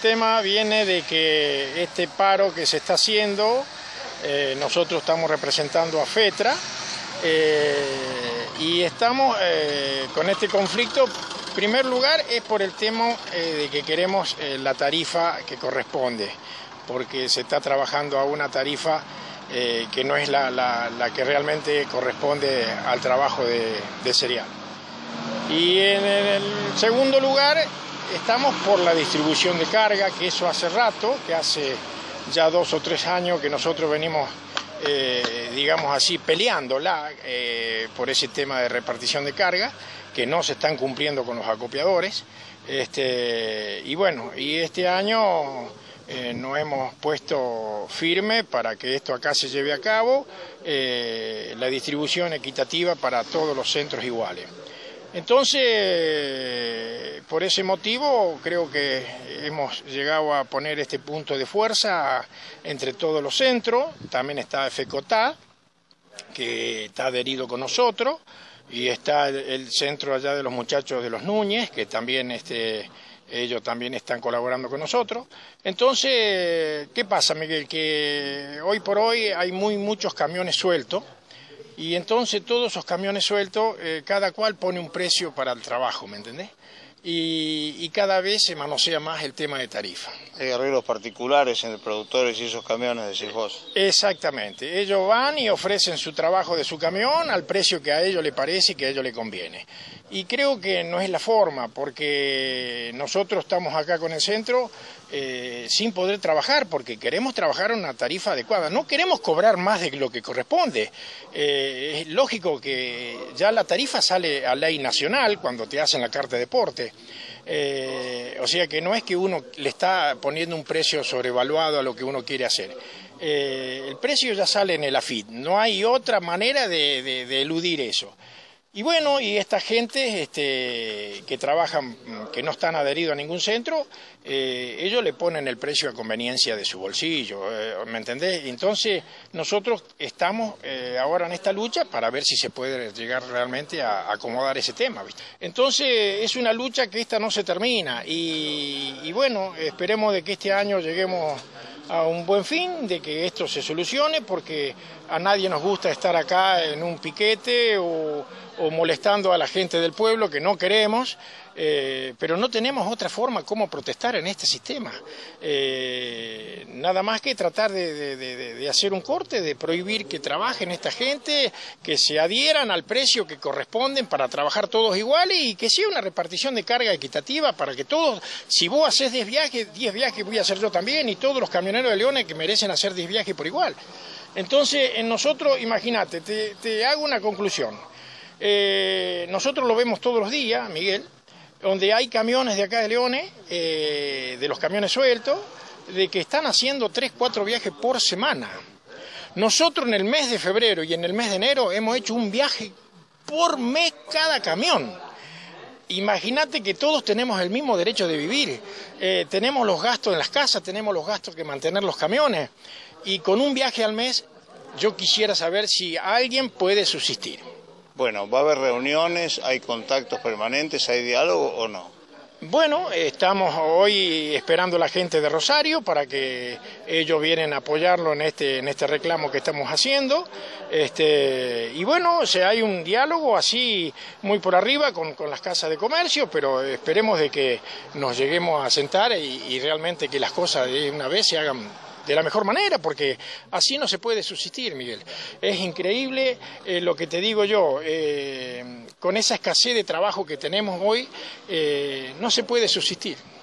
tema viene de que este paro que se está haciendo, nosotros estamos representando a FETRA y estamos con este conflicto. En primer lugar es por el tema de que queremos la tarifa que corresponde, porque se está trabajando a una tarifa que no es la que realmente corresponde al trabajo de cereal. Y en el segundo lugar estamos por la distribución de carga, que eso hace rato, que hace ya 2 o 3 años que nosotros venimos, digamos así, peleándola por ese tema de repartición de carga, que no se están cumpliendo con los acopiadores. Y bueno, y este año nos hemos puesto firme para que esto acá se lleve a cabo, la distribución equitativa para todos los centros iguales. Entonces, por ese motivo, creo que hemos llegado a poner este punto de fuerza entre todos los centros. También está FECOTA, que está adherido con nosotros, y está el centro allá de los muchachos de los Núñez, que también ellos también están colaborando con nosotros. Entonces, ¿qué pasa, Miguel? Que hoy por hoy hay muchos camiones sueltos, y entonces todos esos camiones sueltos, cada cual pone un precio para el trabajo, ¿me entendés? Y cada vez se manosea más el tema de tarifa. Hay arreglos particulares entre productores y esos camiones, decís vos. Exactamente. Ellos van y ofrecen su trabajo de su camión al precio que a ellos les parece y que a ellos les conviene. Y creo que no es la forma, porque nosotros estamos acá con el centro sin poder trabajar, porque queremos trabajar a una tarifa adecuada. No queremos cobrar más de lo que corresponde. Es lógico que ya la tarifa sale a ley nacional cuando te hacen la carta de porte. O sea que no es que uno le está poniendo un precio sobrevaluado a lo que uno quiere hacer. El precio ya sale en el afit, no hay otra manera de eludir eso. Y bueno, y esta gente que trabajan, que no están adheridos a ningún centro, ellos le ponen el precio a conveniencia de su bolsillo, ¿me entendés? Entonces nosotros estamos ahora en esta lucha para ver si se puede llegar realmente a acomodar ese tema, ¿viste? Entonces es una lucha que esta no se termina y bueno, esperemos de que este año lleguemos a un buen fin, de que esto se solucione, porque a nadie nos gusta estar acá en un piquete o molestando a la gente del pueblo, que no queremos, pero no tenemos otra forma como protestar en este sistema. Nada más que tratar de hacer un corte, de prohibir que trabajen esta gente, que se adhieran al precio que corresponden para trabajar todos iguales y que sea una repartición de carga equitativa para que todos, si vos haces 10 viajes, 10 viajes voy a hacer yo también, y todos los camioneros de Leones que merecen hacer 10 viajes por igual. Entonces, en nosotros, imagínate, te hago una conclusión. Nosotros lo vemos todos los días, Miguel, donde hay camiones de acá de Leones, de los camiones sueltos, de que están haciendo 3 o 4 viajes por semana. Nosotros en el mes de febrero y en el mes de enero hemos hecho un viaje por mes cada camión. Imagínate que todos tenemos el mismo derecho de vivir, tenemos los gastos en las casas, tenemos los gastos que mantener los camiones, y con un viaje al mes yo quisiera saber si alguien puede subsistir. Bueno, ¿va a haber reuniones, hay contactos permanentes, hay diálogo o no? Bueno, estamos hoy esperando a la gente de Rosario para que ellos vienen a apoyarlo en este reclamo que estamos haciendo. Y bueno, hay un diálogo así muy por arriba con las casas de comercio, pero esperemos de que nos lleguemos a sentar y realmente que las cosas de una vez se hagan de la mejor manera, porque así no se puede subsistir, Miguel. Es increíble lo que te digo yo, con esa escasez de trabajo que tenemos hoy, no se puede subsistir.